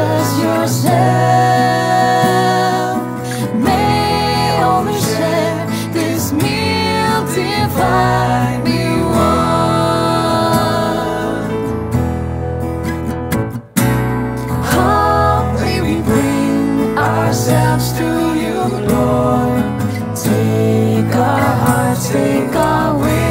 Jesus yourself may overshare this meal divine we want. Humbly we bring ourselves to you, Lord. Take our hearts, take our will.